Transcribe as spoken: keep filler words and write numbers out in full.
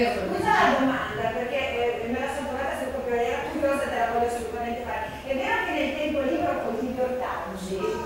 una domanda, perché eh, me la sono trovata sempre più curiosa, te la voglio assolutamente fare. È vero che nel tempo libero con i portaggi